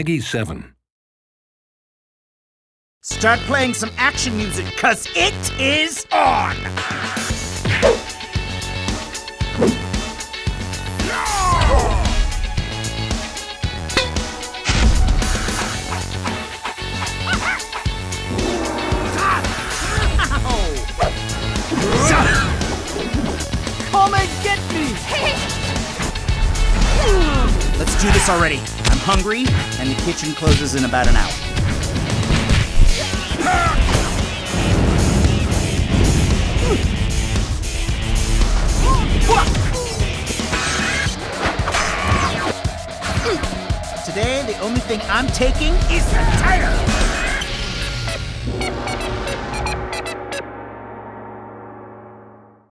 Peggy 7. Start playing some action music, 'cause it is on! Come and get me! Let's do this already. I'm hungry, and the kitchen closes in about an hour. Today, the only thing I'm taking is the tire!